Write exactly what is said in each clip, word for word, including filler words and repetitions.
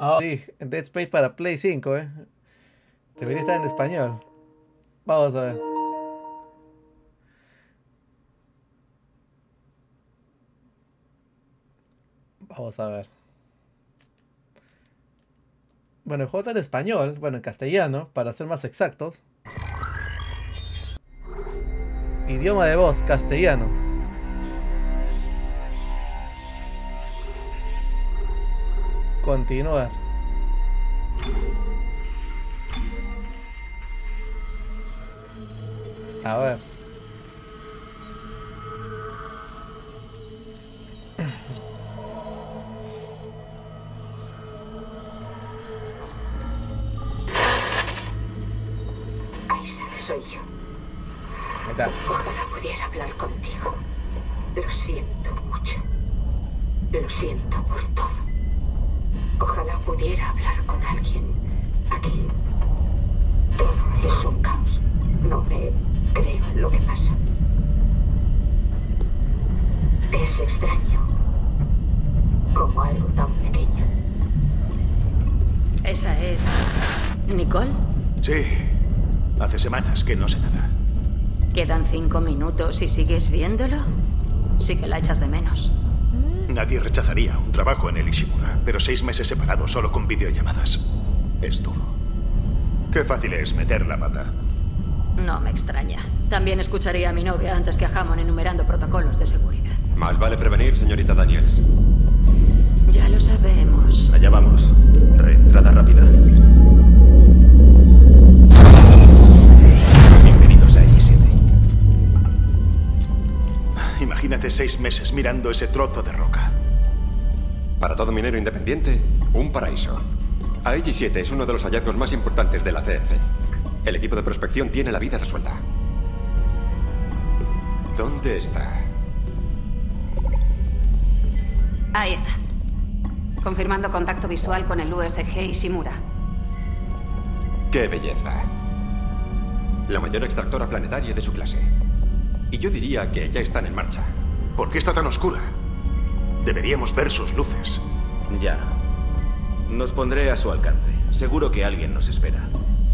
Oh, sí, Dead Space para Play cinco, ¿eh? Debería estar en español. Vamos a ver. Vamos a ver. Bueno, el juego está en español, bueno, en castellano, para ser más exactos. Idioma de voz, castellano. Continuar. A ver. Soy yo. Ojalá pudiera hablar contigo. Lo siento mucho. Lo siento por todo. Ojalá pudiera hablar con alguien. Aquí. Todo es un caos. No me creo en lo que pasa. Es extraño. Como algo tan pequeño. ¿Esa es Nicole? Sí. Hace semanas que no sé nada. Quedan cinco minutos y sigues viéndolo. Sí que la echas de menos. Nadie rechazaría un trabajo en el Ishimura, pero seis meses separados solo con videollamadas. Es duro. Qué fácil es meter la pata. No me extraña. También escucharía a mi novia antes que a Hammond enumerando protocolos de seguridad. Más vale prevenir, señorita Daniels. Ya lo sabemos. Allá vamos. Reentrada rápida. Imagínate seis meses mirando ese trozo de roca. Para todo minero independiente, un paraíso. A E G siete es uno de los hallazgos más importantes de la C F. El equipo de prospección tiene la vida resuelta. ¿Dónde está? Ahí está. Confirmando contacto visual con el U S G Ishimura. ¡Qué belleza! La mayor extractora planetaria de su clase. Y yo diría que ya están en marcha. ¿Por qué está tan oscura? Deberíamos ver sus luces. Ya. Nos pondré a su alcance. Seguro que alguien nos espera.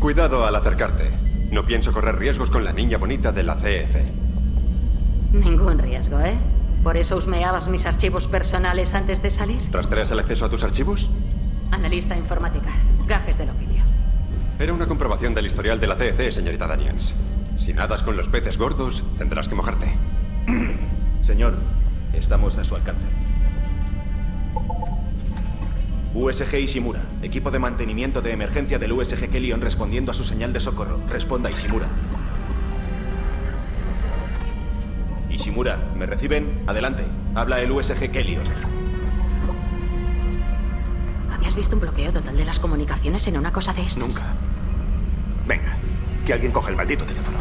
Cuidado al acercarte. No pienso correr riesgos con la niña bonita de la C E C. Ningún riesgo, ¿eh? ¿Por eso husmeabas mis archivos personales antes de salir? ¿Rastreas el acceso a tus archivos? Analista informática. Gajes del oficio. Era una comprobación del historial de la C E C, señorita Daniels. Si nadas con los peces gordos, tendrás que mojarte. Señor, estamos a su alcance. U S G Ishimura, equipo de mantenimiento de emergencia del U S G Kellion respondiendo a su señal de socorro. Responda, Ishimura. Ishimura, ¿me reciben? Adelante. Habla el U S G Kellion. ¿Habías visto un bloqueo total de las comunicaciones en una cosa de estas? Nunca. Venga. Que alguien coja el maldito teléfono.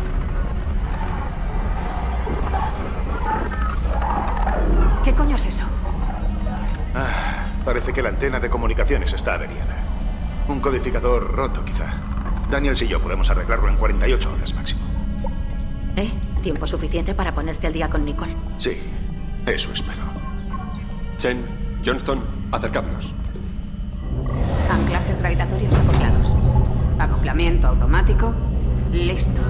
¿Qué coño es eso? Ah, parece que la antena de comunicaciones está averiada. Un codificador roto, quizá. Daniels y yo podemos arreglarlo en cuarenta y ocho horas máximo. ¿Eh? ¿Tiempo suficiente para ponerte al día con Nicole? Sí, eso espero. Chen, Johnston, acercadnos. Anclajes gravitatorios acoplados. Acoplamiento automático. Listo.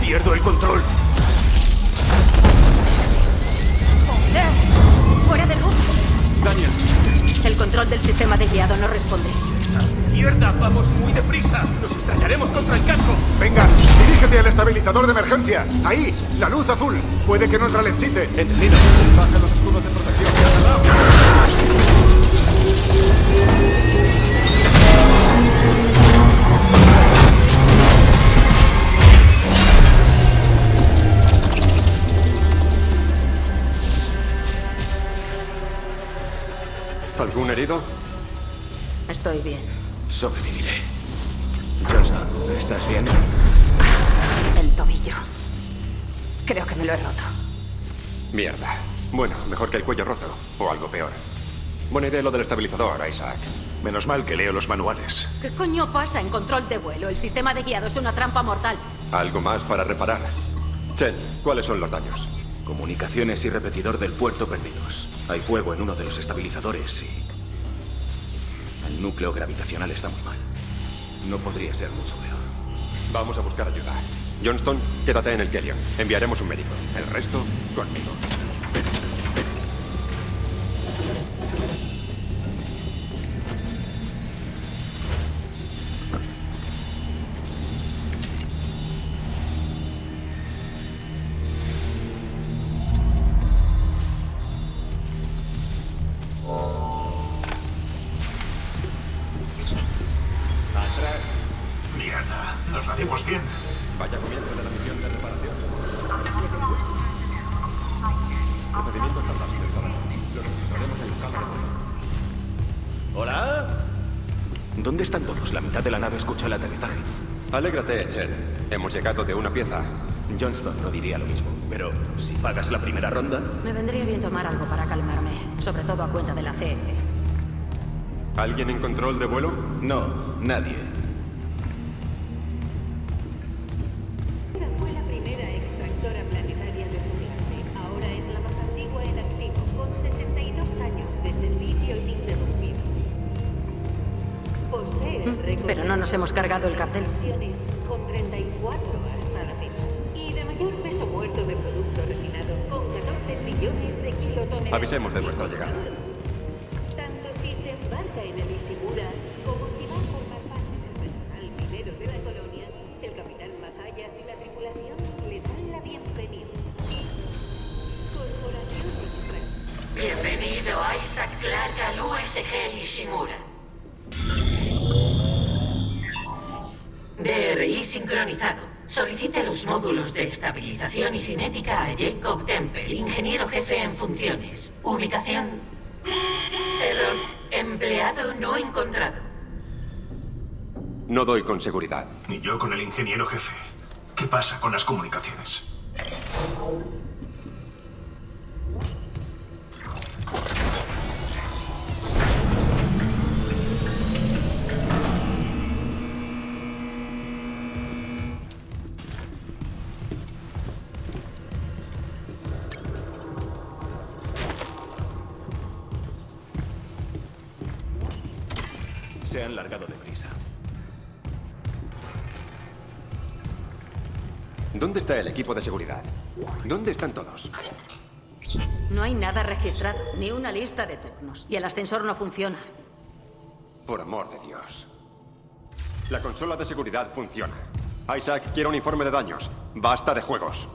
Pierdo el control. ¡Joder! ¡Fuera de luz! Daniel. El control del sistema de guiado no responde. ¡Mierda! ¡Vamos muy deprisa! ¡Nos estrellaremos contra el casco! ¡Venga! ¡Dirígete al estabilizador de emergencia! ¡Ahí! ¡La luz azul! ¡Puede que nos ralentice! ¡Entendido! ¡Baja los escudos de protección! ¿Algún herido? Estoy bien. Sobreviviré. Johnston, ¿estás bien? El tobillo. Creo que me lo he roto. Mierda. Bueno, mejor que el cuello roto. O algo peor. Buena idea lo del estabilizador, Isaac. Menos mal que leo los manuales. ¿Qué coño pasa en control de vuelo? El sistema de guiado es una trampa mortal. Algo más para reparar. Chen, ¿cuáles son los daños? Comunicaciones y repetidor del puerto perdidos. Hay fuego en uno de los estabilizadores y El núcleo gravitacional está muy mal. No podría ser mucho peor. Vamos a buscar ayuda. Johnston, quédate en el Kellion. Enviaremos un médico. El resto, conmigo. Alégrate, Chen. Hemos llegado de una pieza. Johnston no diría lo mismo, pero si pagas la primera ronda... Me vendría bien tomar algo para calmarme, sobre todo a cuenta de la C F. ¿Alguien encontró el de vuelo? No, nadie. Fue la primera extractora planetaria de fusible. Ahora es la más antigua en activo, con sesenta y dos años de servicio ininterrumpidos. Posee el récord... Pero no nos hemos cargado el cartel. Avisemos de nuestra llegada. Tanto si se embarca en el Ishimura como si va a formar parte del personal minero de la colonia, el capitán Mazayas y la tripulación le dan la bienvenida. Corporación Express. Bienvenido a Isaac Clark al U S G Ishimura. D R I sincronizado. Solicite los módulos de estabilización y cinética a Jacob Temple, ingeniero jefe en funciones. Ubicación... Error. Empleado no encontrado. No doy con seguridad. Ni yo con el ingeniero jefe. ¿Qué pasa con las comunicaciones? ¿Dónde está el equipo de seguridad? ¿Dónde están todos? No hay nada registrado, ni una lista de turnos. Y el ascensor no funciona. Por amor de Dios. La consola de seguridad funciona. Isaac quiere un informe de daños. Basta de juegos.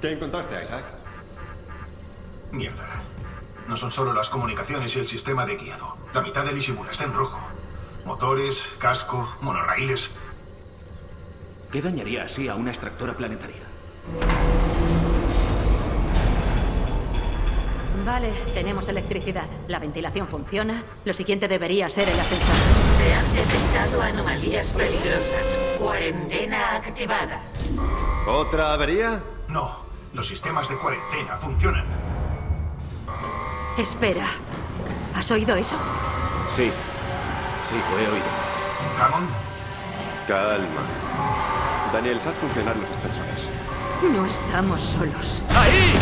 ¿Qué encontraste, Isaac? Mierda. No son solo las comunicaciones y el sistema de guiado. La mitad del Ishimura está en rojo. Motores, casco, monorraíles... ¿Qué dañaría así a una extractora planetaria? Vale, tenemos electricidad. La ventilación funciona. Lo siguiente debería ser el ascensor. Se han detectado anomalías peligrosas. Cuarentena activada. ¿Otra avería? No. Los sistemas de cuarentena funcionan. Espera. ¿Has oído eso? Sí. Sí, lo he oído. ¿Hammond? Calma. Daniel, haz funcionar los ascensores. No estamos solos. ¡Ahí!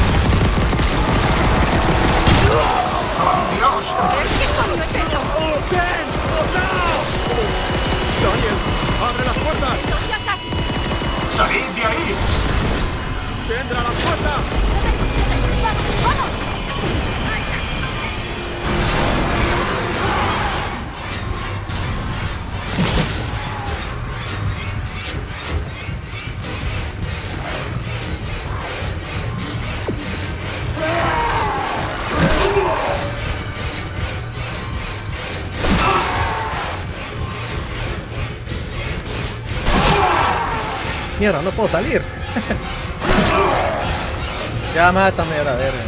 ¡Oh, Dios! ¿Qué coño? ¡Oh, Ken! ¡Oh, no! ¡Daniel, abre las puertas! ¡Salid de ahí! ¡Que entra a la puerta! ¡Vamos, vamos! Mierda, no puedo salir. Ya mátame a la verga.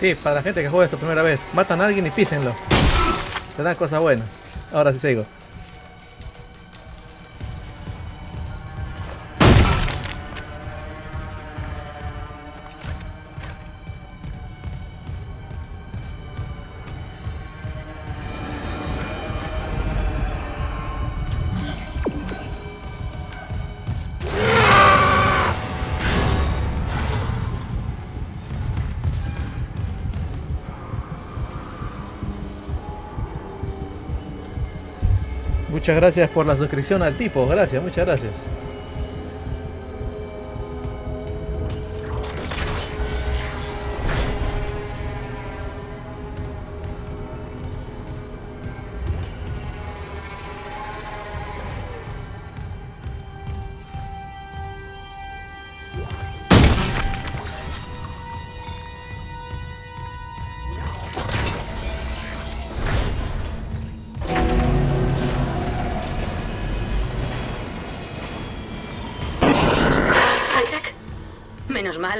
Sí, para la gente que juega esto primera vez, matan a alguien y písenlo. Te dan cosas buenas. Ahora sí sigo. Muchas gracias por la suscripción al tipo, gracias, muchas gracias.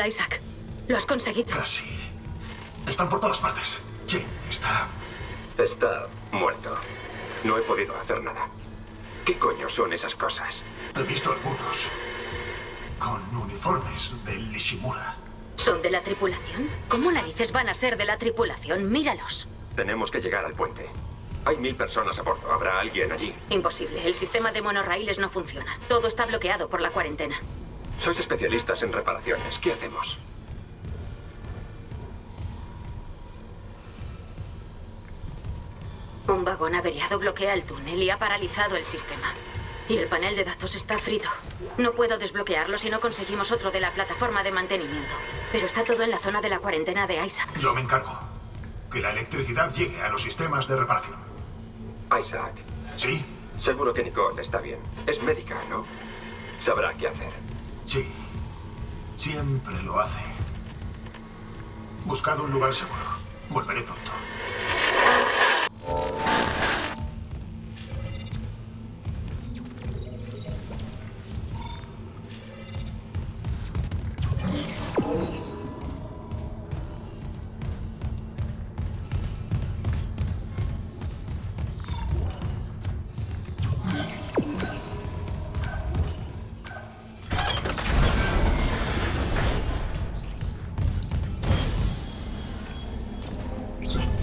Isaac, lo has conseguido. Ah, sí. Están por todas partes. Chen está... Está muerto. No he podido hacer nada. ¿Qué coño son esas cosas? He visto algunos con uniformes del Ishimura. ¿Son de la tripulación? ¿Cómo narices van a ser de la tripulación? Míralos. Tenemos que llegar al puente. Hay mil personas a bordo. ¿Habrá alguien allí? Imposible. El sistema de monorraíles no funciona. Todo está bloqueado por la cuarentena. Sois especialistas en reparaciones. ¿Qué hacemos? Un vagón averiado bloquea el túnel y ha paralizado el sistema. Y el panel de datos está frito. No puedo desbloquearlo si no conseguimos otro de la plataforma de mantenimiento. Pero está todo en la zona de la cuarentena de Isaac. Yo me encargo. Que la electricidad llegue a los sistemas de reparación. Isaac. ¿Sí? Seguro que Nicole está bien. Es médica, ¿no? Sabrá qué hacer. Sí, siempre lo hace. Buscad un lugar seguro. Volveré pronto. Thank you.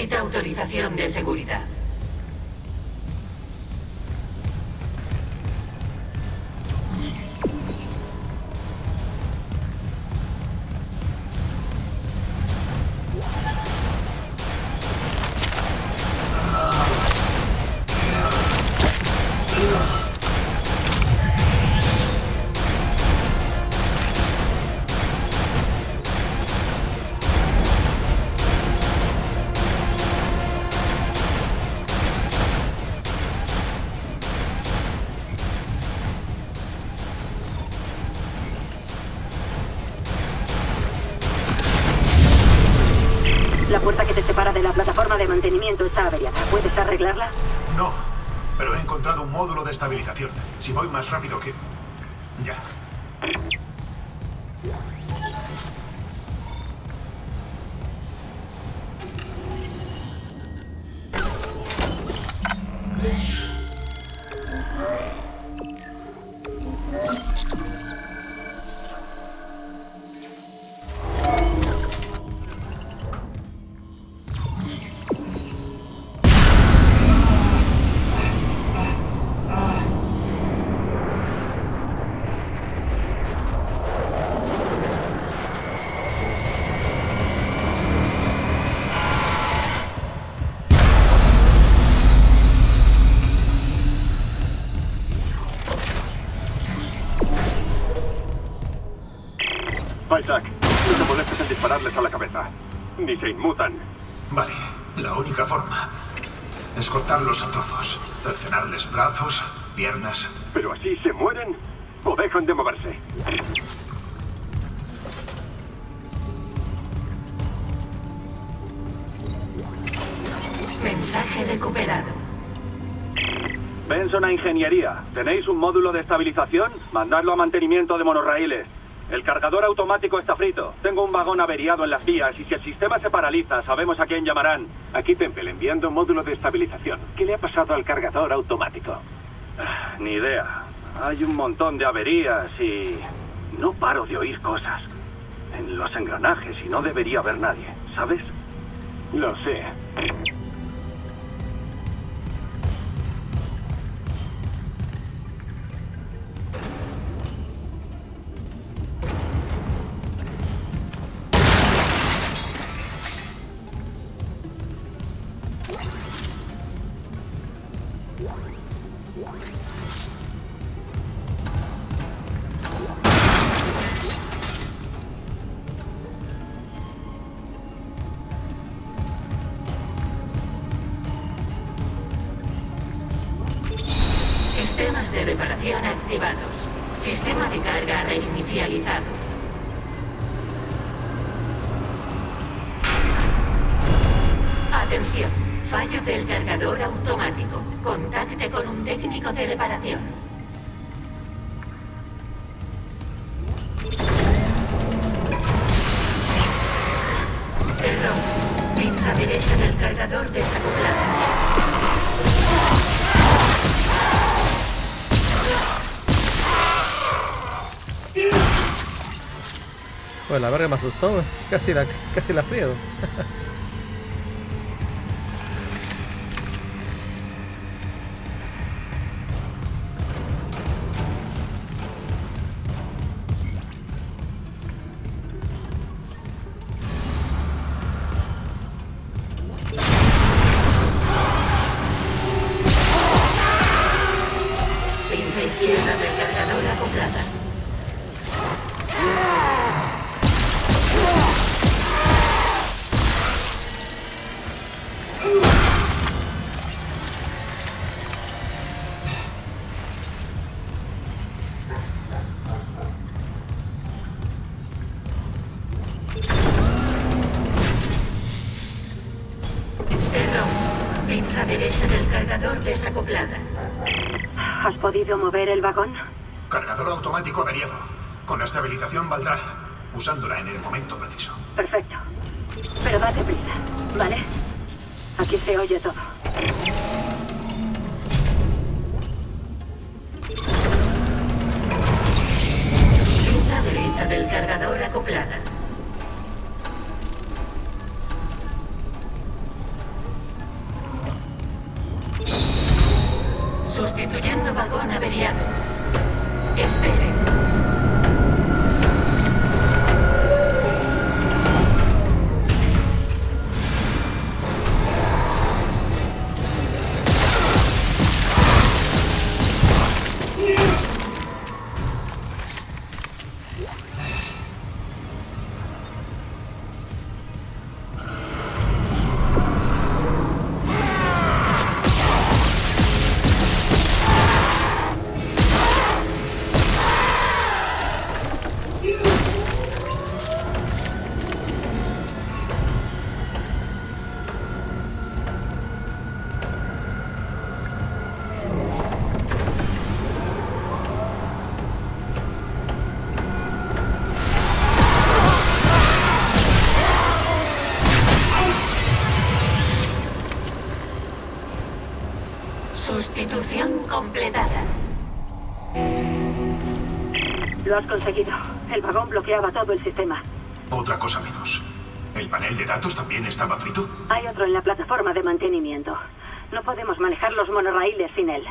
necesita autorización de seguridad. Está averiada. ¿Puedes arreglarla? No, pero he encontrado un módulo de estabilización. Si voy más rápido que... Ya. Y se inmutan. Vale, la única forma es cortarlos a trozos, cercenarles brazos, piernas. ¿Pero así se mueren o dejan de moverse? Mensaje recuperado. Benson a ingeniería. ¿Tenéis un módulo de estabilización? Mandadlo a mantenimiento de monorraíles. El cargador automático está frito. Tengo un vagón averiado en las vías y si el sistema se paraliza, sabemos a quién llamarán. Aquí Temple, enviando un módulo de estabilización. ¿Qué le ha pasado al cargador automático? Ah, ni idea. Hay un montón de averías y... No paro de oír cosas. En los engranajes y no debería haber nadie, ¿sabes? Lo sé. La verga me asustó, casi la, casi la frío. ¿Mover el vagón? Cargador automático averiado. Con la estabilización valdrá, usándola en el momento preciso. Perfecto. Pero date prisa, ¿vale? Aquí se oye todo. Cinta derecha del cargador acoplada. completada. Lo has conseguido. El vagón bloqueaba todo el sistema. Otra cosa menos. ¿El panel de datos también estaba frito? Hay otro en la plataforma de mantenimiento. No podemos manejar los monorraíles sin él.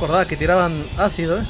Recordad que tiraban ácido, ¿eh?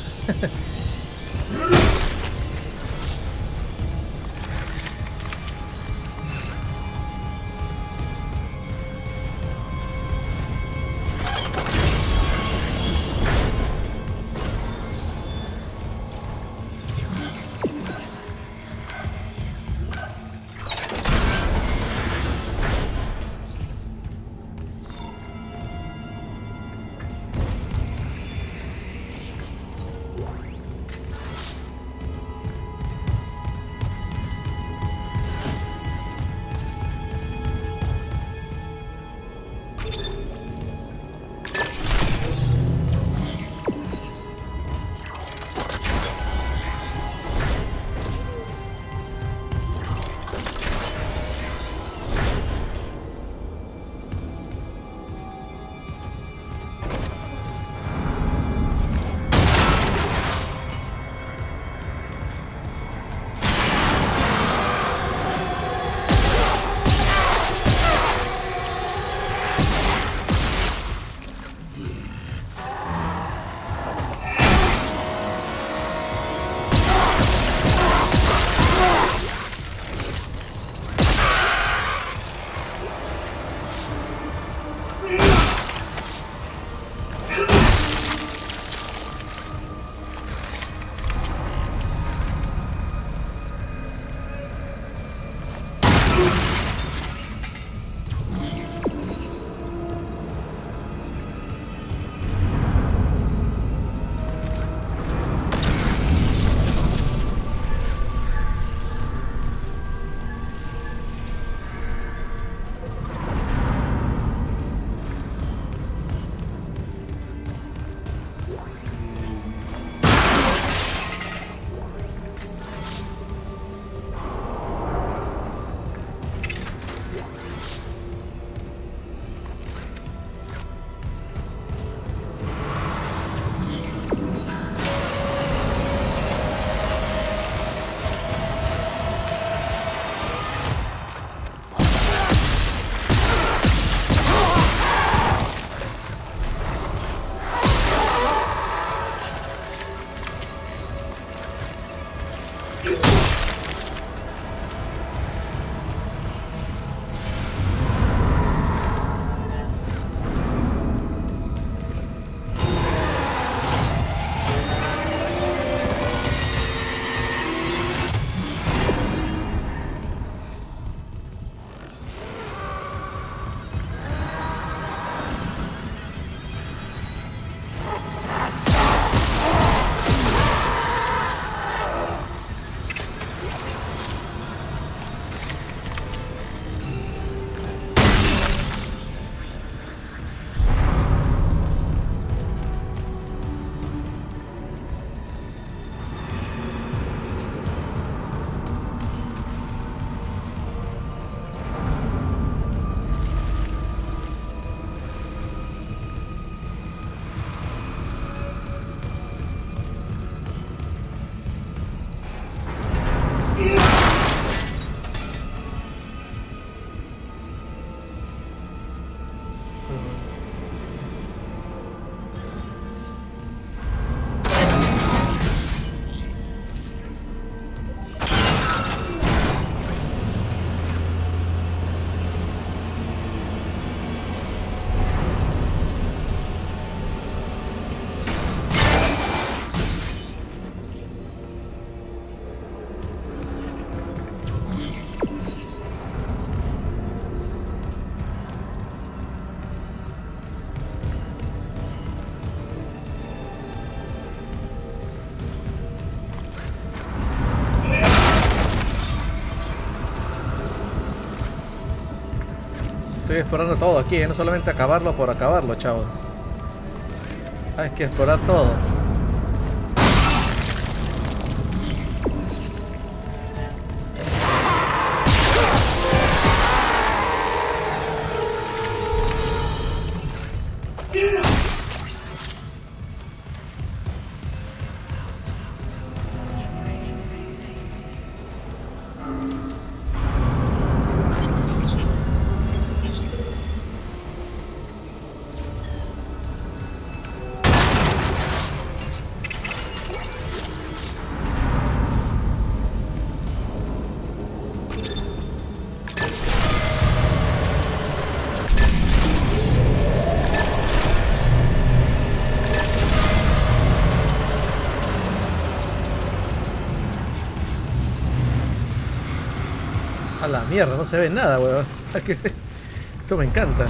Estoy explorando todo aquí, ¿eh? No solamente acabarlo por acabarlo, chavos. Hay que explorar todo. La mierda, no se ve nada, weón. Eso me encanta.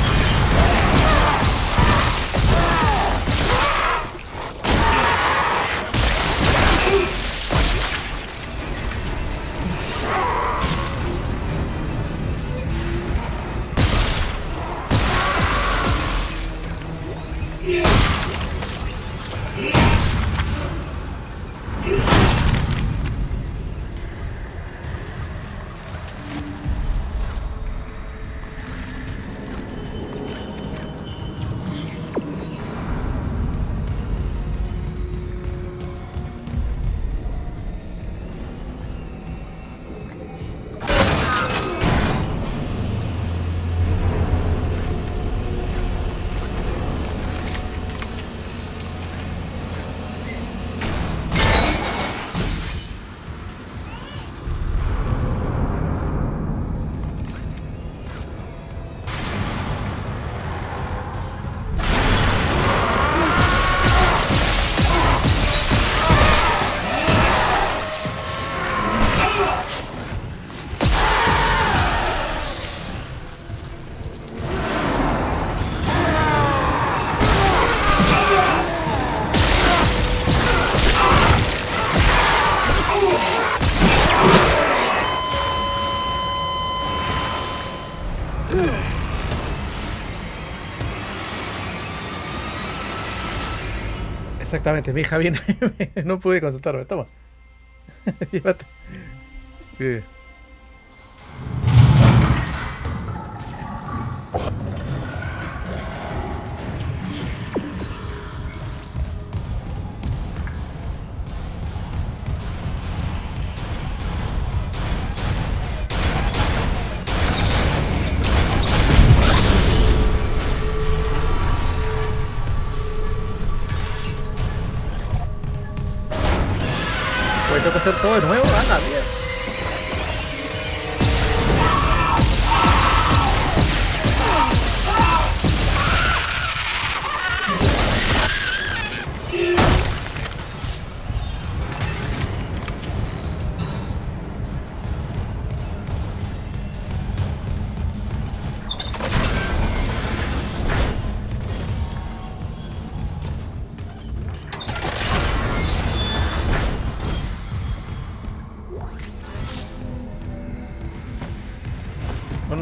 Exactamente, mi hija viene. No pude concentrarme. Toma. Llévate. Sí. Todo de nuevo, anda bien.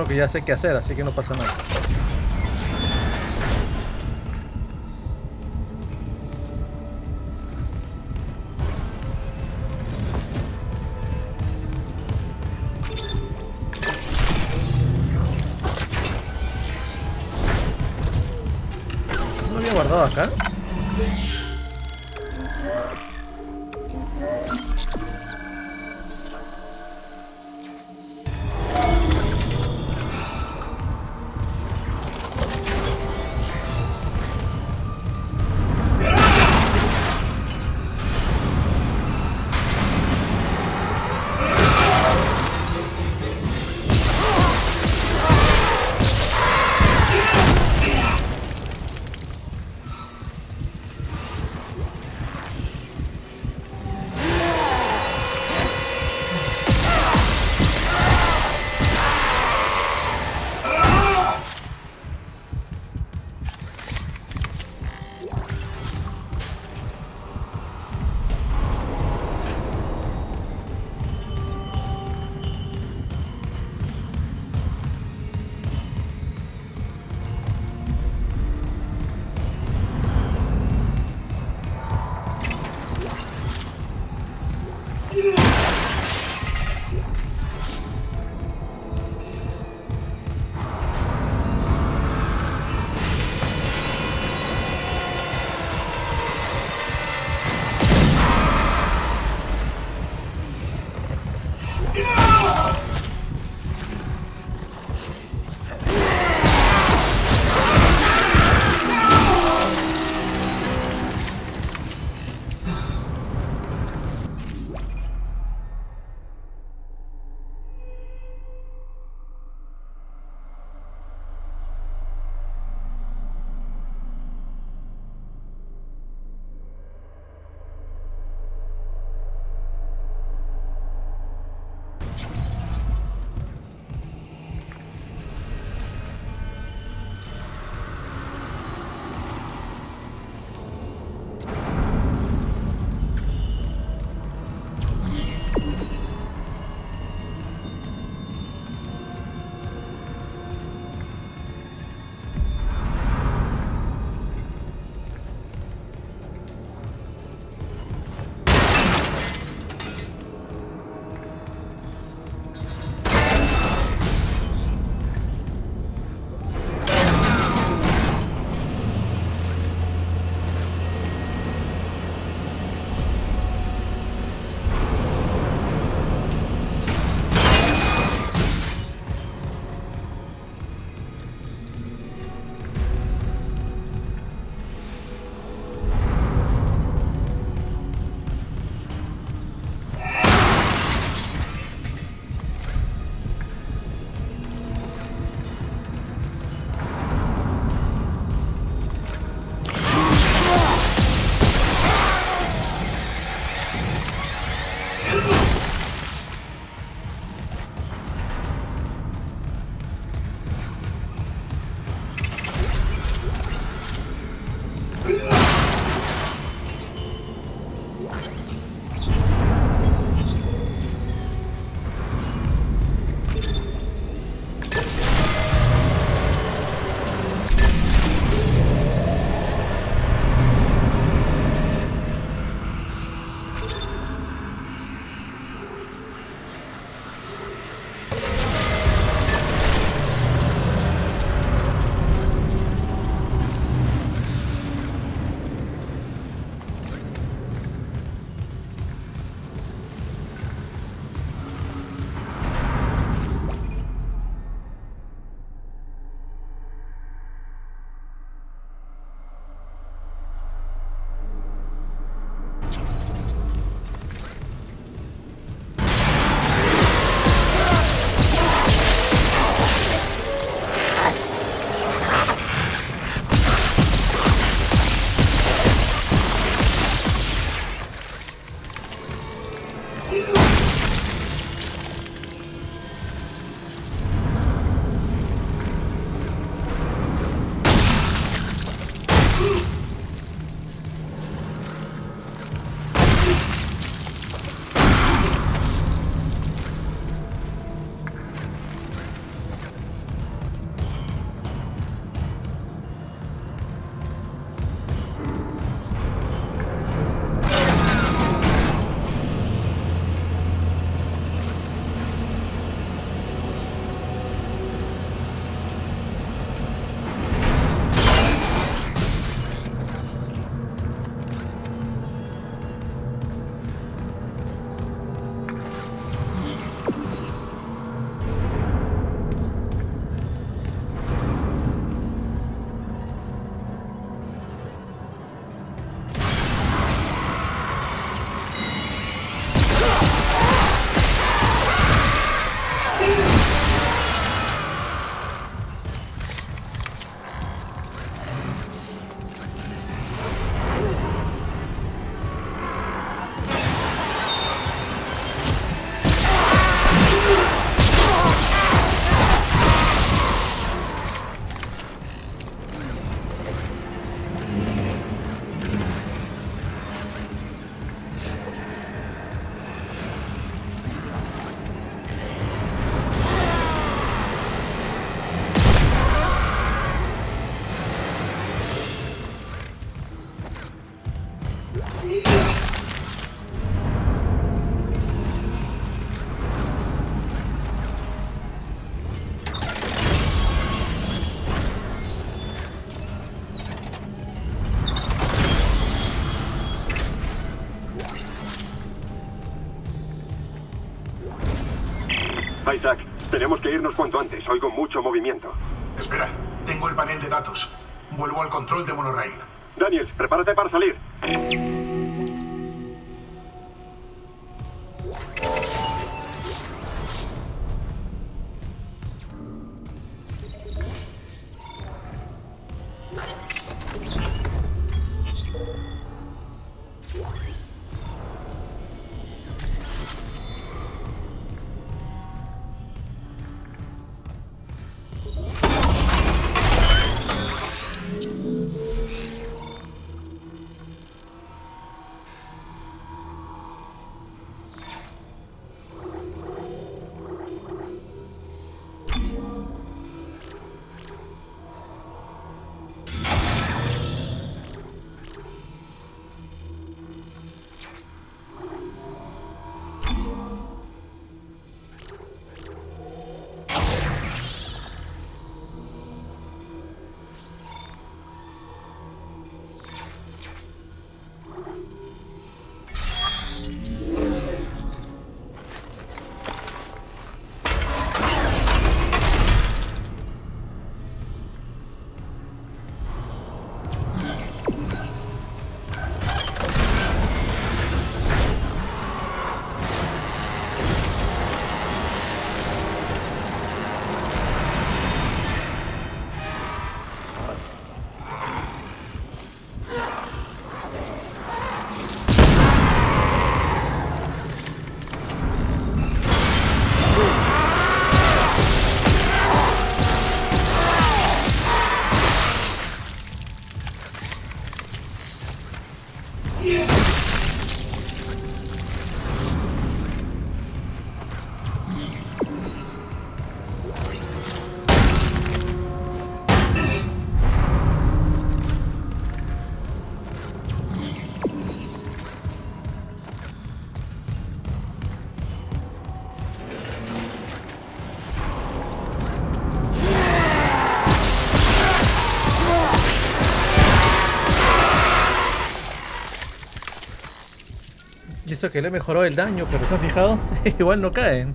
Que ya sé qué hacer, así que no pasa nada. ¿No lo había guardado acá? Isaac, tenemos que irnos cuanto antes. Oigo mucho movimiento. Espera, tengo el panel de datos. Vuelvo al control de monorail. Daniel, prepárate para salir. Eso que le mejoró el daño, pero ¿se han fijado? Igual no caen.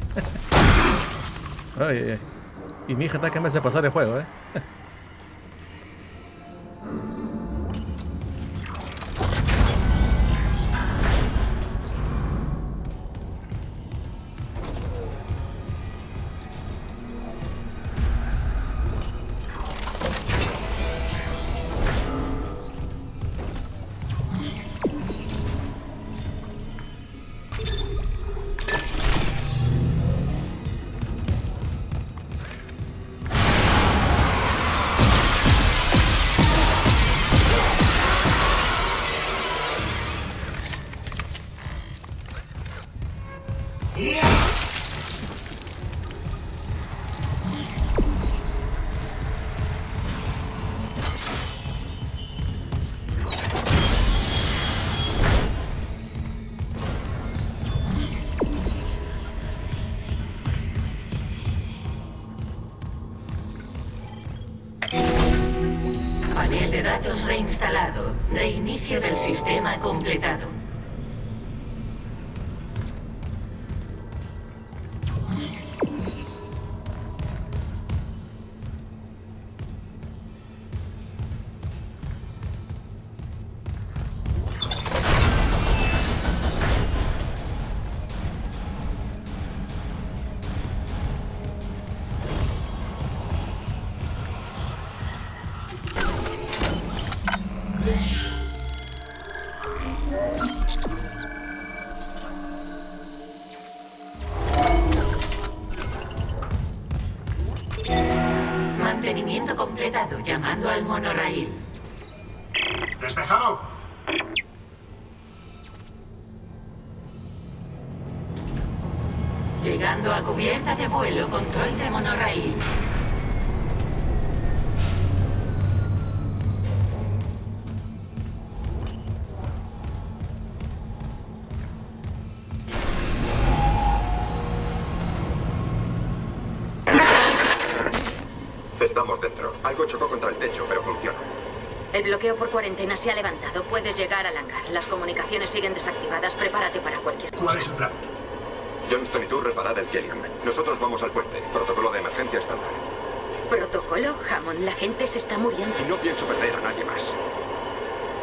Ay, y mi hija está que me hace pasar el juego, eh. Reinstalado. Reinicio del sistema completado. Llamando al monorraíl. ¡Despejado! Llegando a cubierta de vuelo, control de monorraíl. El bloqueo por cuarentena se ha levantado. Puedes llegar al hangar. Las comunicaciones siguen desactivadas. Prepárate para cualquier cosa. ¿Cuál es el plan? Johnston y tú reparad el Kellion. Nosotros vamos al puente. Protocolo de emergencia estándar. ¿Protocolo? Hammond, la gente se está muriendo. Y no pienso perder a nadie más.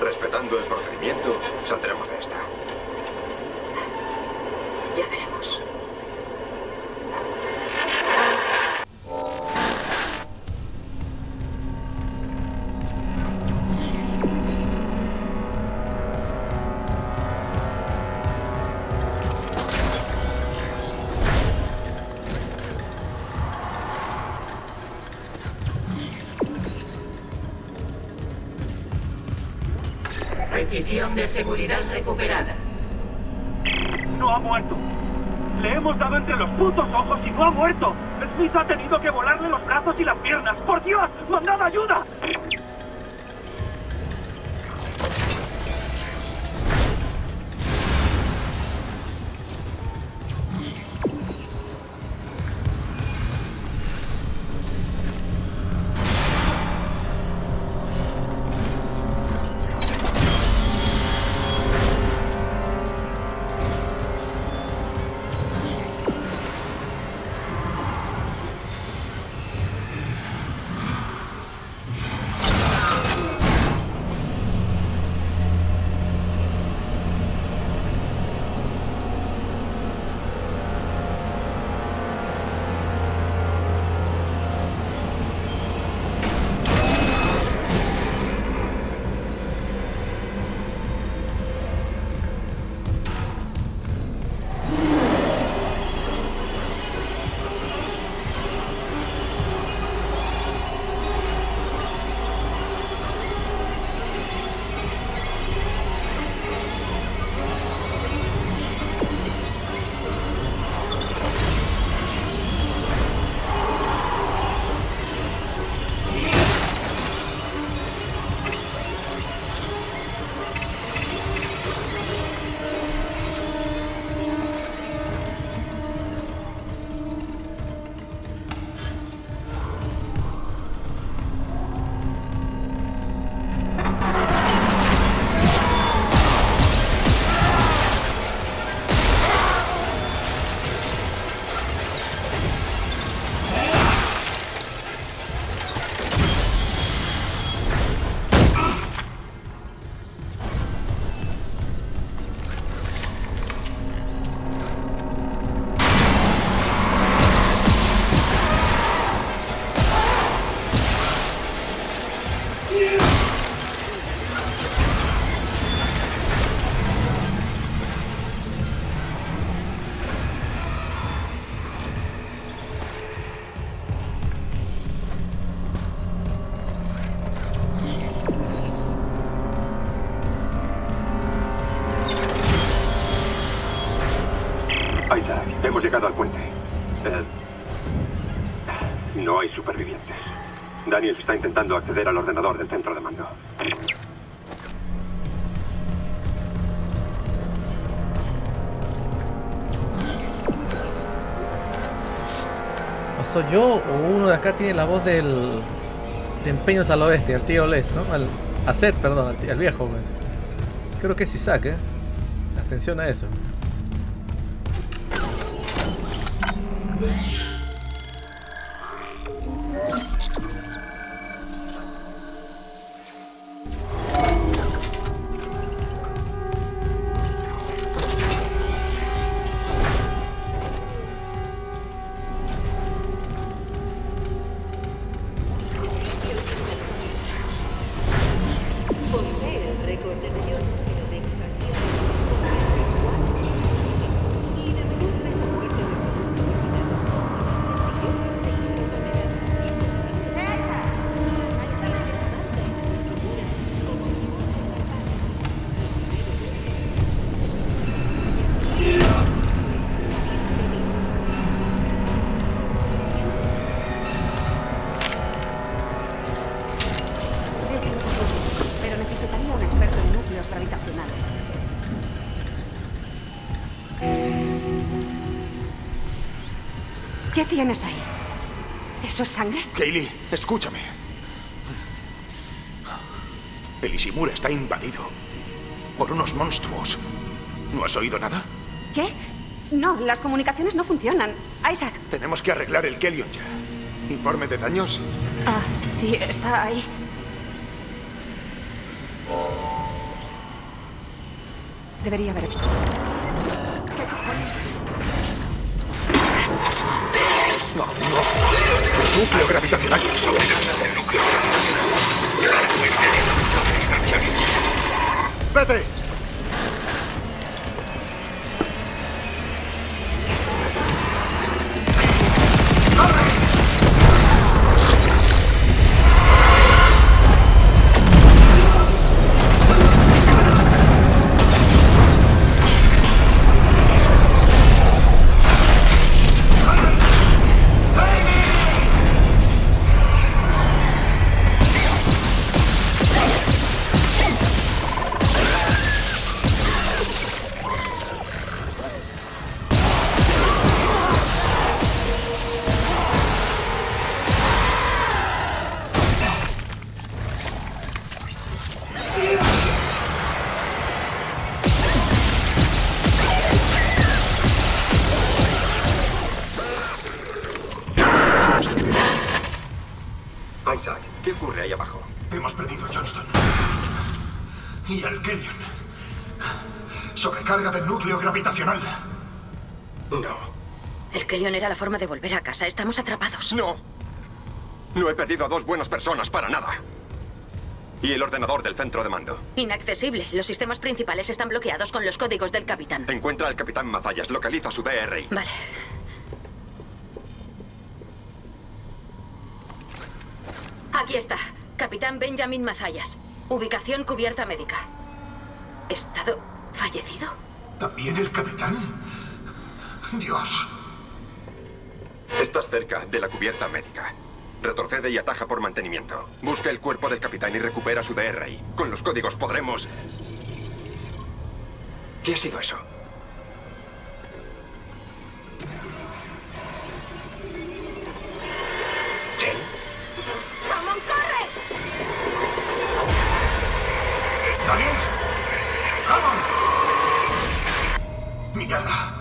Respetando el procedimiento, saldremos de esta. Ya veremos. Petición de seguridad recuperada. No ha muerto. Le hemos dado entre los putos ojos y no ha muerto. Smith ha tenido que volarle los brazos y las piernas. ¡Por Dios! ¡Mandad ayuda! Hemos llegado al puente. Eh, no hay supervivientes. Daniel está intentando acceder al ordenador del centro de mando. ¿Soy yo o uno de acá tiene la voz del... de Empeños al Oeste, al tío Les, ¿no? Al... a Seth, perdón, al, tío, al viejo. Man. Creo que es C E C, ¿eh? Atención a eso. ¿Qué tienes ahí? ¿Eso es sangre? Kaylee, escúchame. El Ishimura está invadido por unos monstruos. ¿No has oído nada? ¿Qué? No, las comunicaciones no funcionan. Isaac. Tenemos que arreglar el Kellion ya. ¿Informe de daños? Ah, sí, está ahí. Debería haber visto. ¿Qué cojones? No, no. El núcleo gravitacional. ¡Vete! Gravitacional. No. El Kellion era la forma de volver a casa. Estamos atrapados. No. No he perdido a dos buenas personas para nada. Y el ordenador del centro de mando. Inaccesible. Los sistemas principales están bloqueados con los códigos del capitán. Encuentra al capitán Mazayas. Localiza su D R I. Vale. Aquí está. Capitán Benjamin Mazayas. Ubicación cubierta médica. ¿Estado fallecido? ¿También el capitán? Dios. Estás cerca de la cubierta médica. Retrocede y ataja por mantenimiento. Busca el cuerpo del capitán y recupera su D R I. Con los códigos podremos... ¿Qué ha sido eso? ¿Chen? ¡Hammond, corre! ¿Aliens? ¡Hammond! ¡Mierda!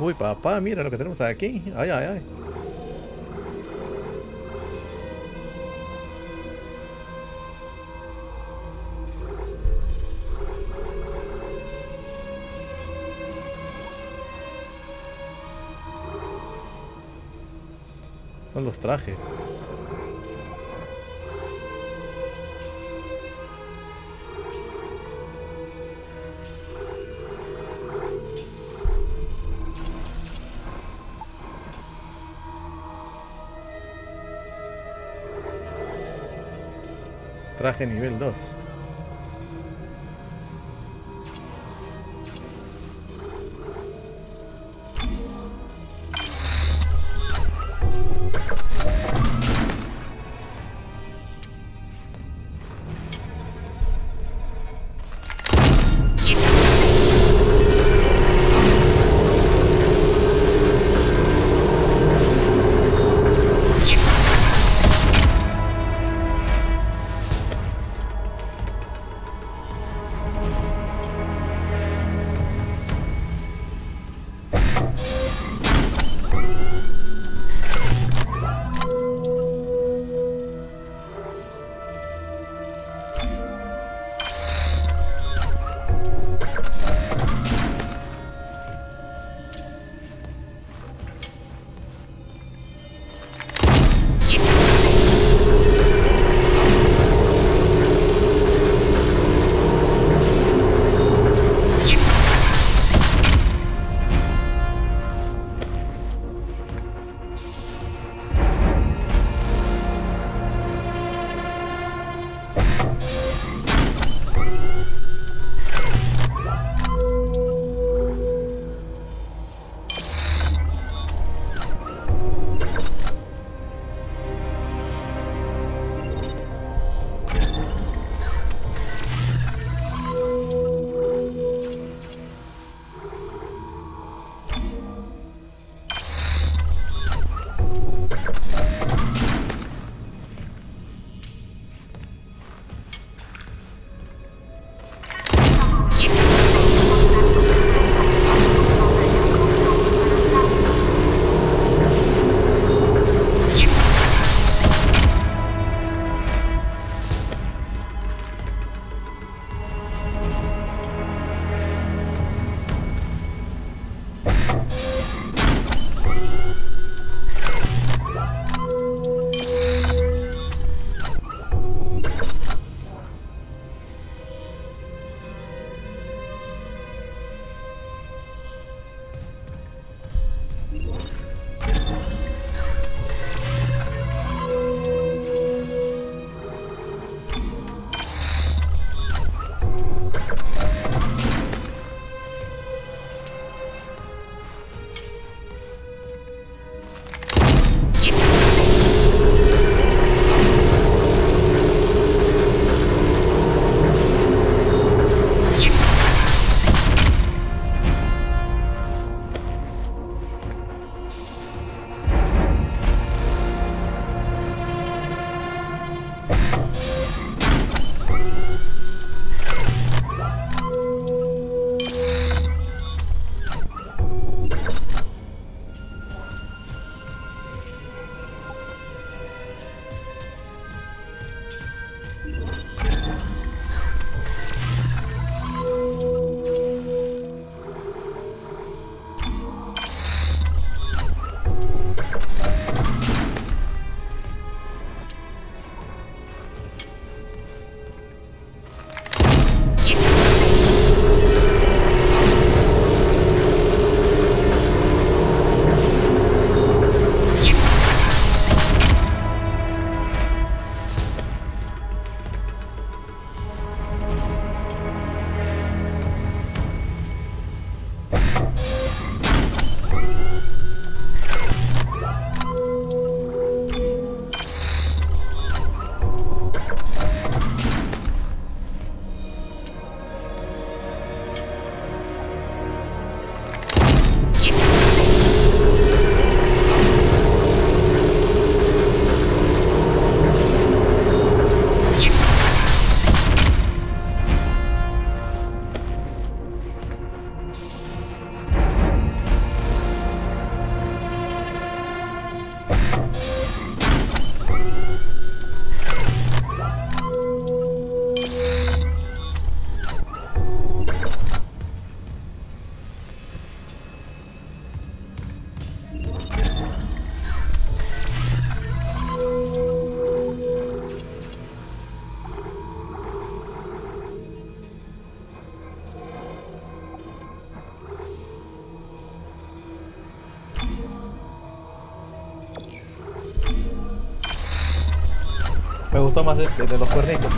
Uy, papá, mira lo que tenemos aquí. Ay, ay, ay. Son los trajes. Traje nivel dos. tomas este, de los cuernitos.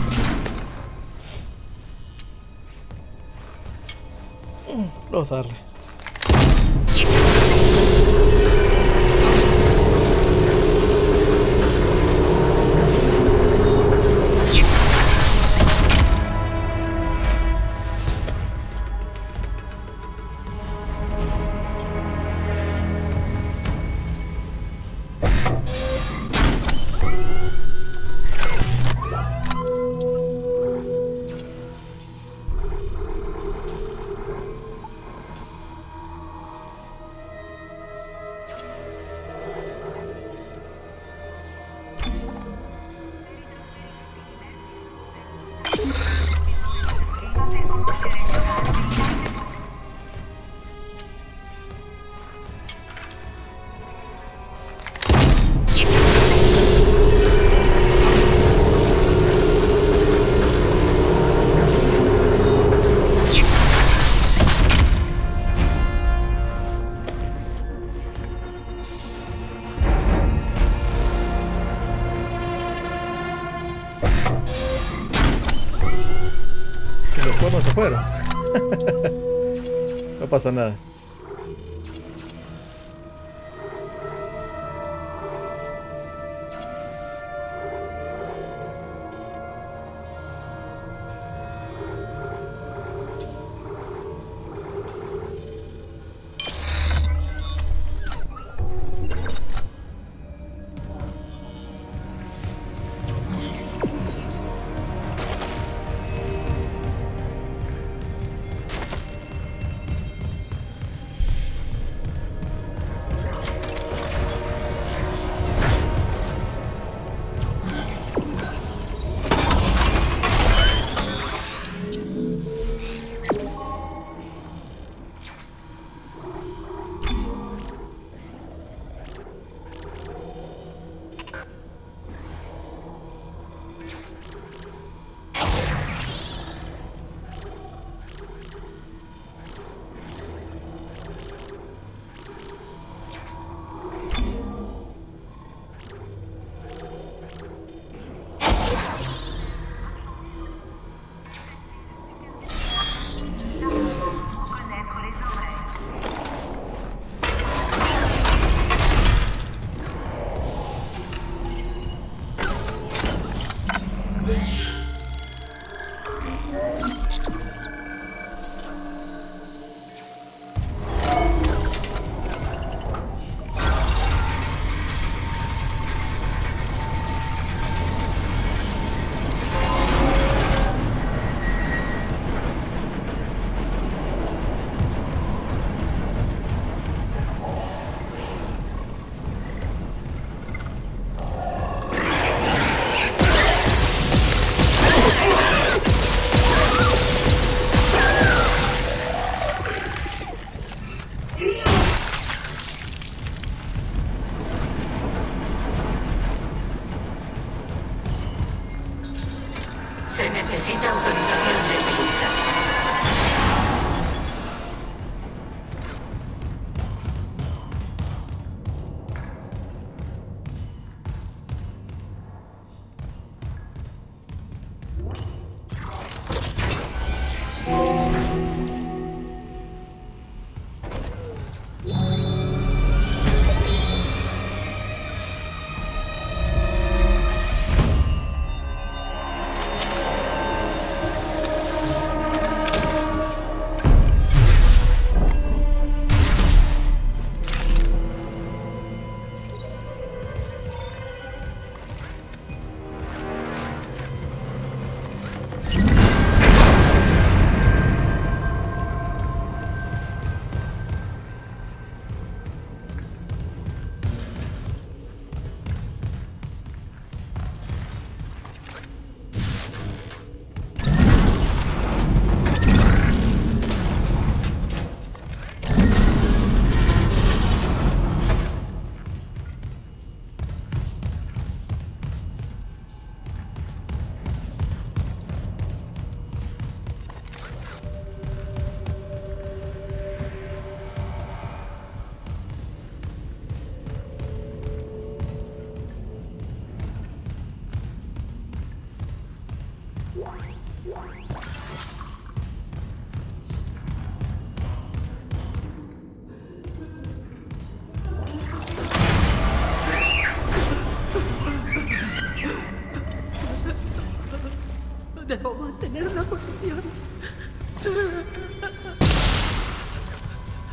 Vamos a darle. No pasa nada.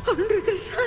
Han regresado.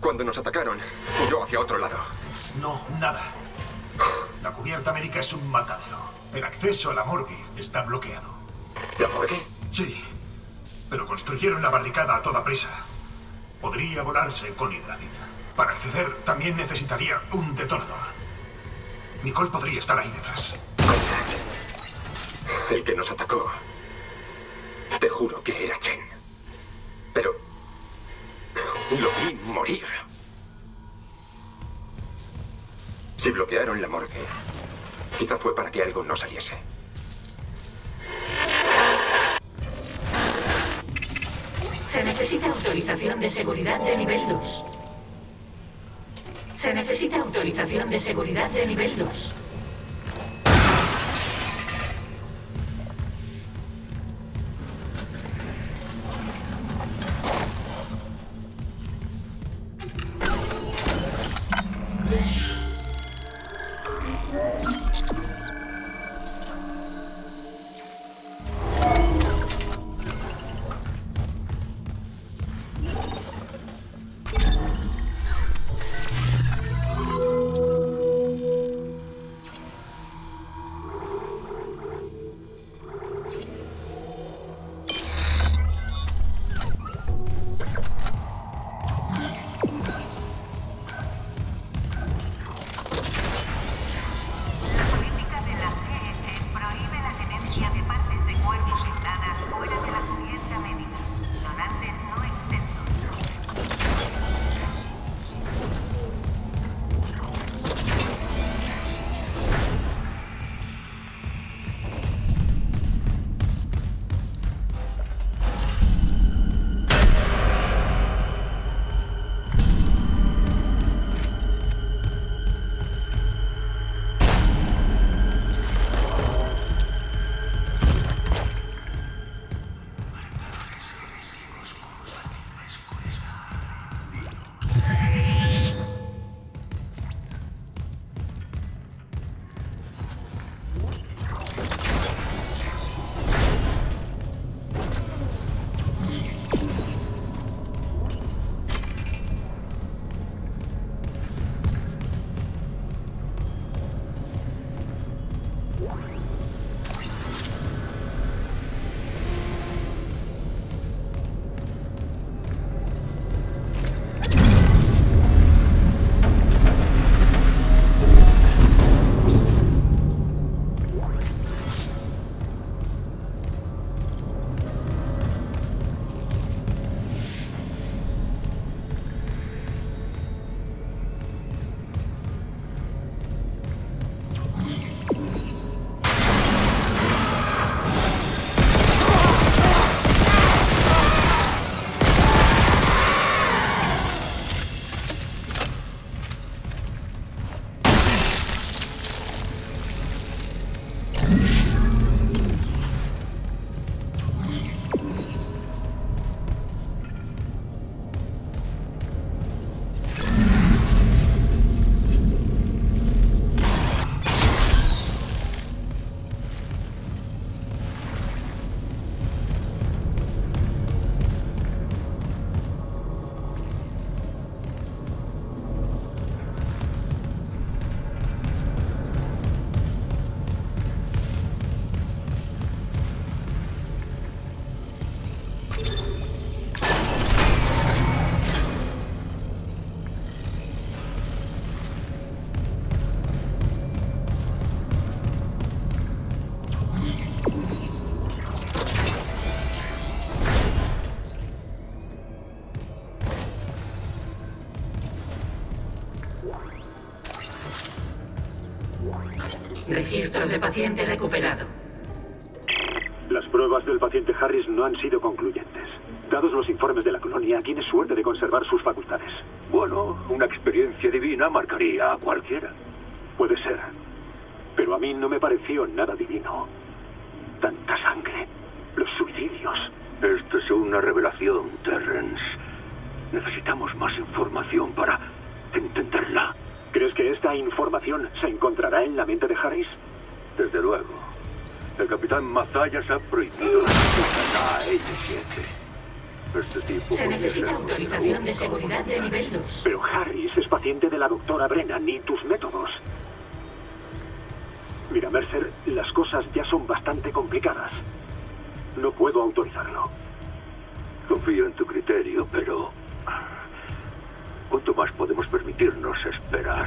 Cuando nos atacaron, huyó hacia otro lado. No, nada. La cubierta médica es un matadero. El acceso a la morgue está bloqueado. ¿La morgue? Sí, pero construyeron la barricada a toda prisa. Podría volarse con hidracina. Para acceder, también necesitaría un detonador. Nicole podría estar ahí detrás. El que nos atacó, te juro que era Chen. Pero... lo vi morir. Si bloquearon la morgue, quizá fue para que algo no saliese. Se necesita autorización de seguridad de nivel dos. Se necesita autorización de seguridad de nivel dos. Registro de paciente recuperado. Las pruebas del paciente Harris no han sido concluyentes. Dados los informes de la colonia, tiene suerte de conservar sus facultades. Bueno, una experiencia divina marcaría a cualquiera. Puede ser. Pero a mí no me pareció nada divino. Tanta sangre. Los suicidios. Esta es una revelación, Terrence. Necesitamos más información para entenderla. ¿Crees que esta información se encontrará en la mente de Harris? Desde luego. El capitán Mazayas ha prohibido la A E G siete. Este tipo... Se necesita autorización de seguridad de nivel dos. Pero Harris es paciente de la doctora Brennan y tus métodos. Mira, Mercer, las cosas ya son bastante complicadas. No puedo autorizarlo. Confío en tu criterio, pero... ¿cuánto más podemos permitirnos esperar?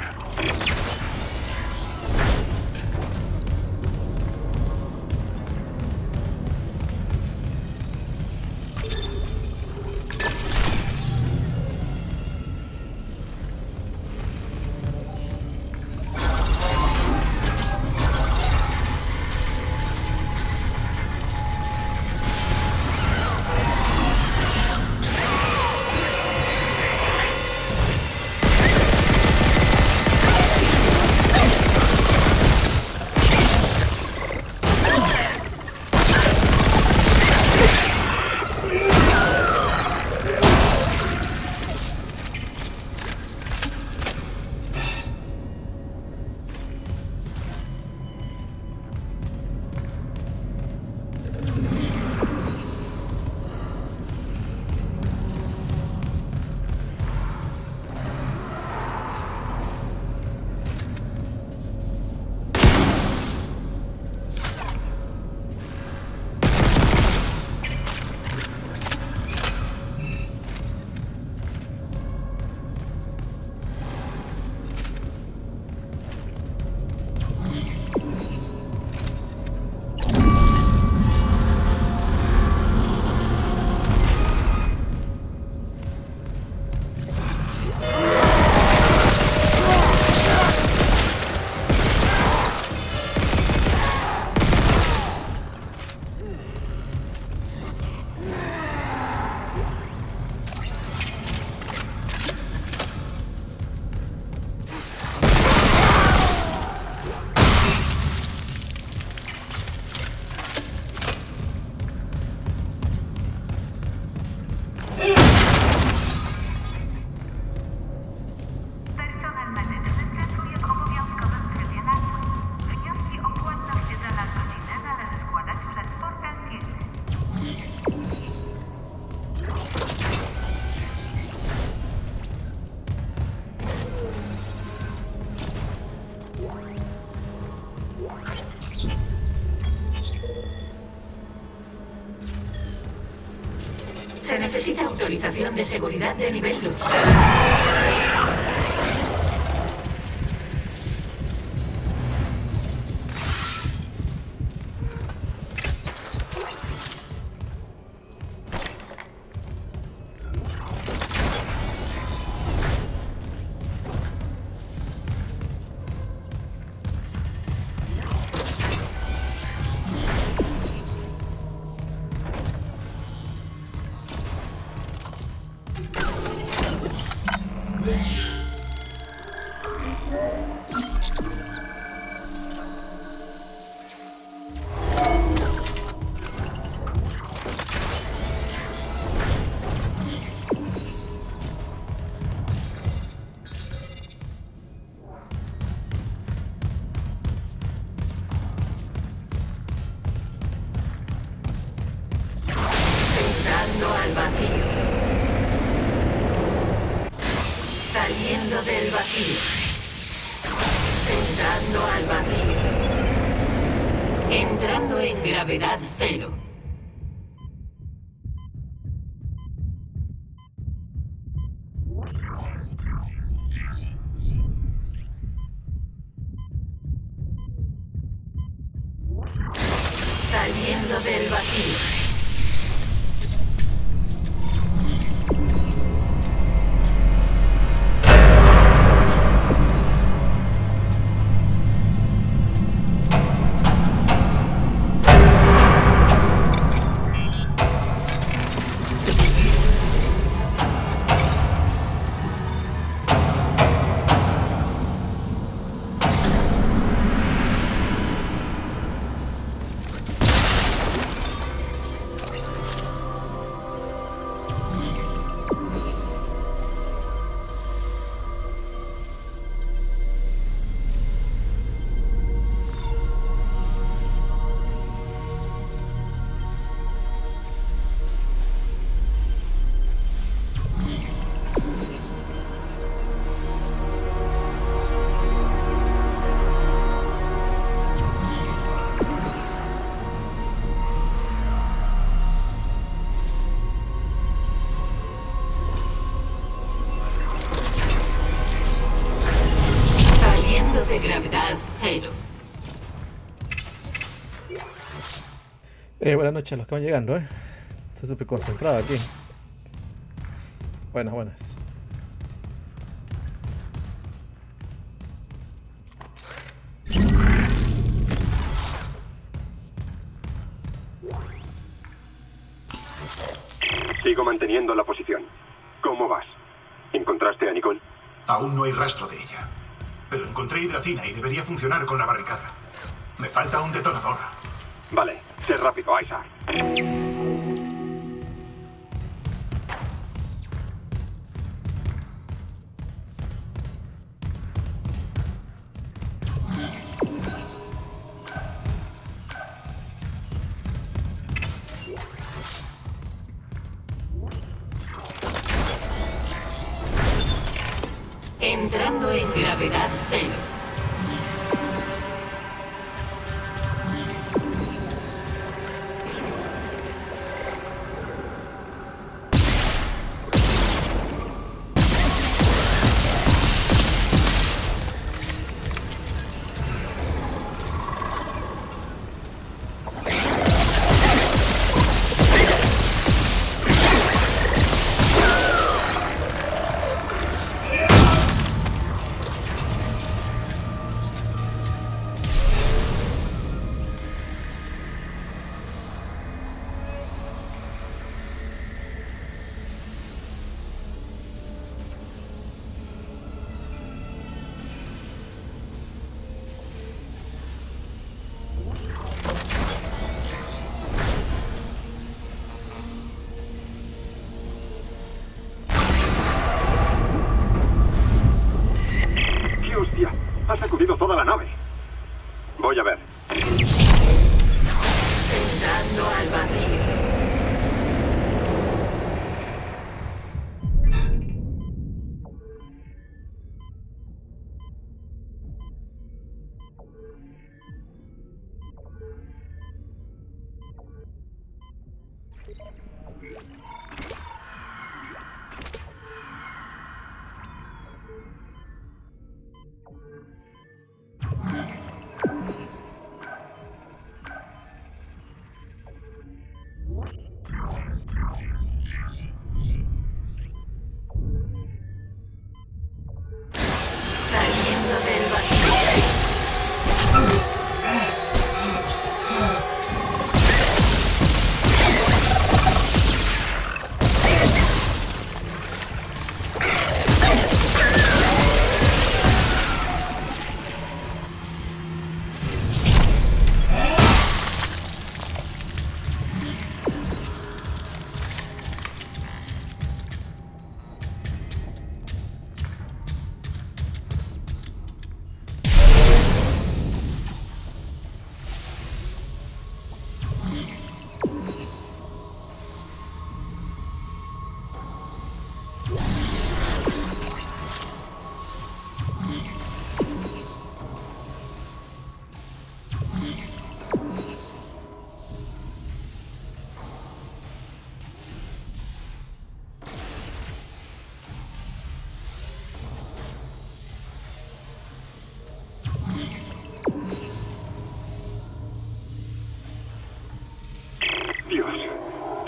Necesita autorización de seguridad de nivel dos. Gravedad cero. Saliendo del vacío. Eh, buenas noches a los que van llegando, eh. Estoy súper concentrado aquí. Buenas, buenas. Sigo manteniendo la posición. ¿Cómo vas? ¿Encontraste a Nicole? Aún no hay rastro de ella. Pero encontré hidracina y debería funcionar con la barricada. Me falta un detonador. Vale, sé rápido, Isaac. Entrando en gravedad cero.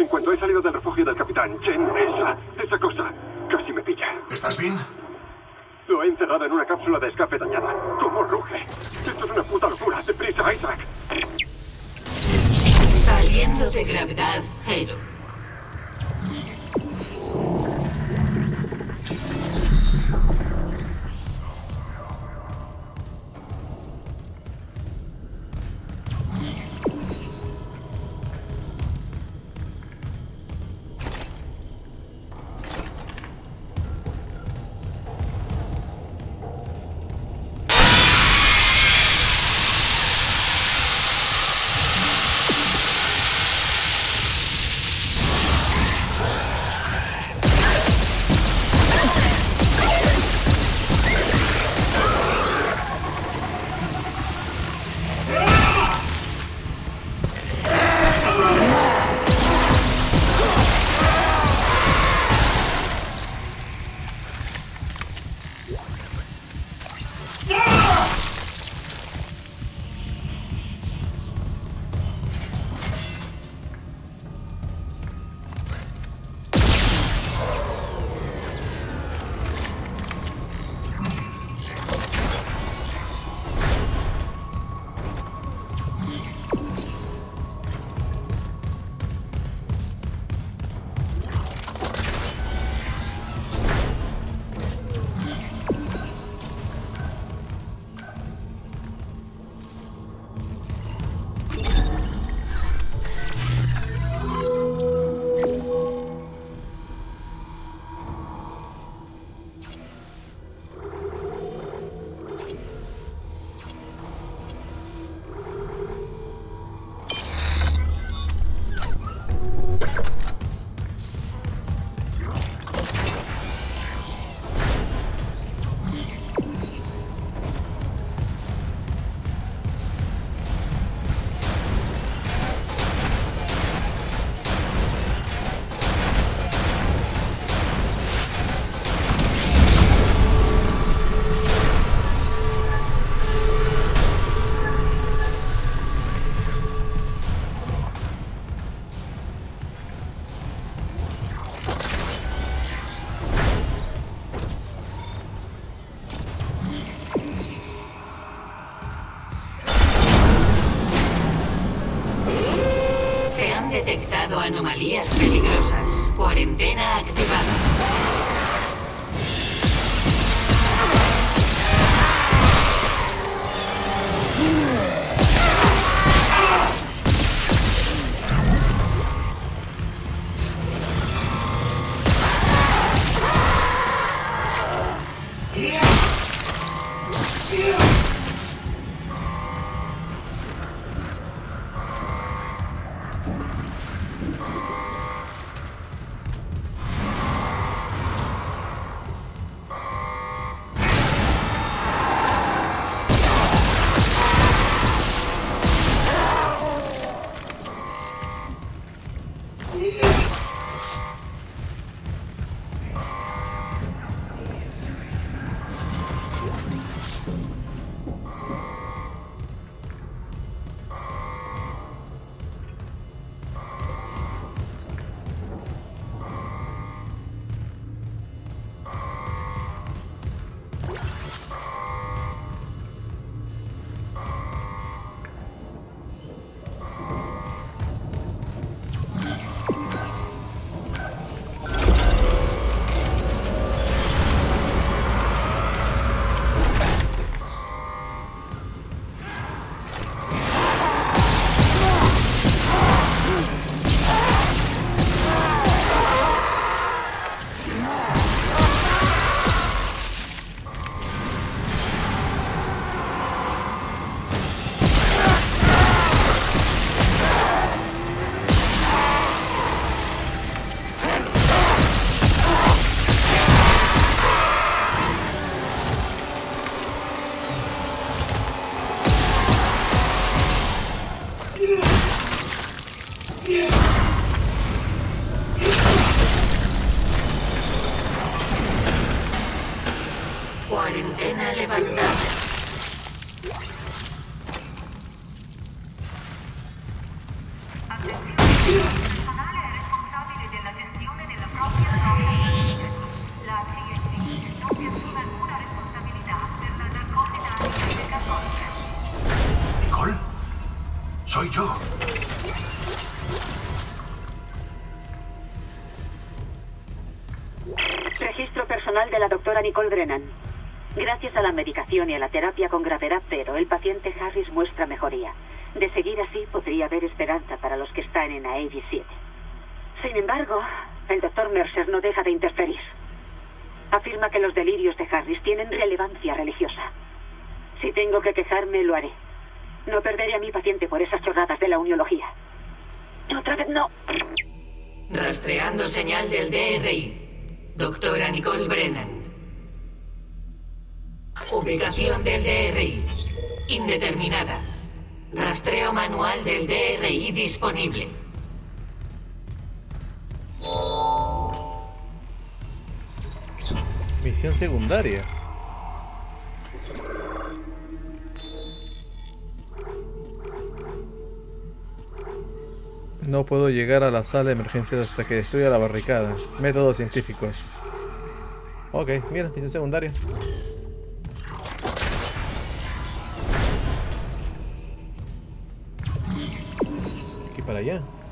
Cuando he salido del refugio del capitán Chen, esa, esa cosa, casi me pilla. ¿Estás bien? Lo he encerrado en una cápsula de escape dañada. ¡Cómo ruge! ¡Esto es una puta locura! ¡Deprisa, Isaac! Saliendo de gravedad cero. Anomalías peligrosas. Cuarentena activada. De la doctora Nicole Brennan. Gracias a la medicación y a la terapia con gravedad cero, el paciente Harris muestra mejoría. De seguir así, podría haber esperanza para los que están en A E G siete. Sin embargo, el doctor Mercer no deja de interferir. Afirma que los delirios de Harris tienen relevancia religiosa. Si tengo que quejarme, lo haré. No perderé a mi paciente por esas chorradas de la uniología. Otra vez no. Rastreando señal del D R I. Doctora Nicole Brennan. Ubicación del D R I. Indeterminada. Rastreo manual del D R I disponible. Misión secundaria. No puedo llegar a la sala de emergencias hasta que destruya la barricada. Métodos científicos. Ok, mira, misión secundaria. Aquí para allá.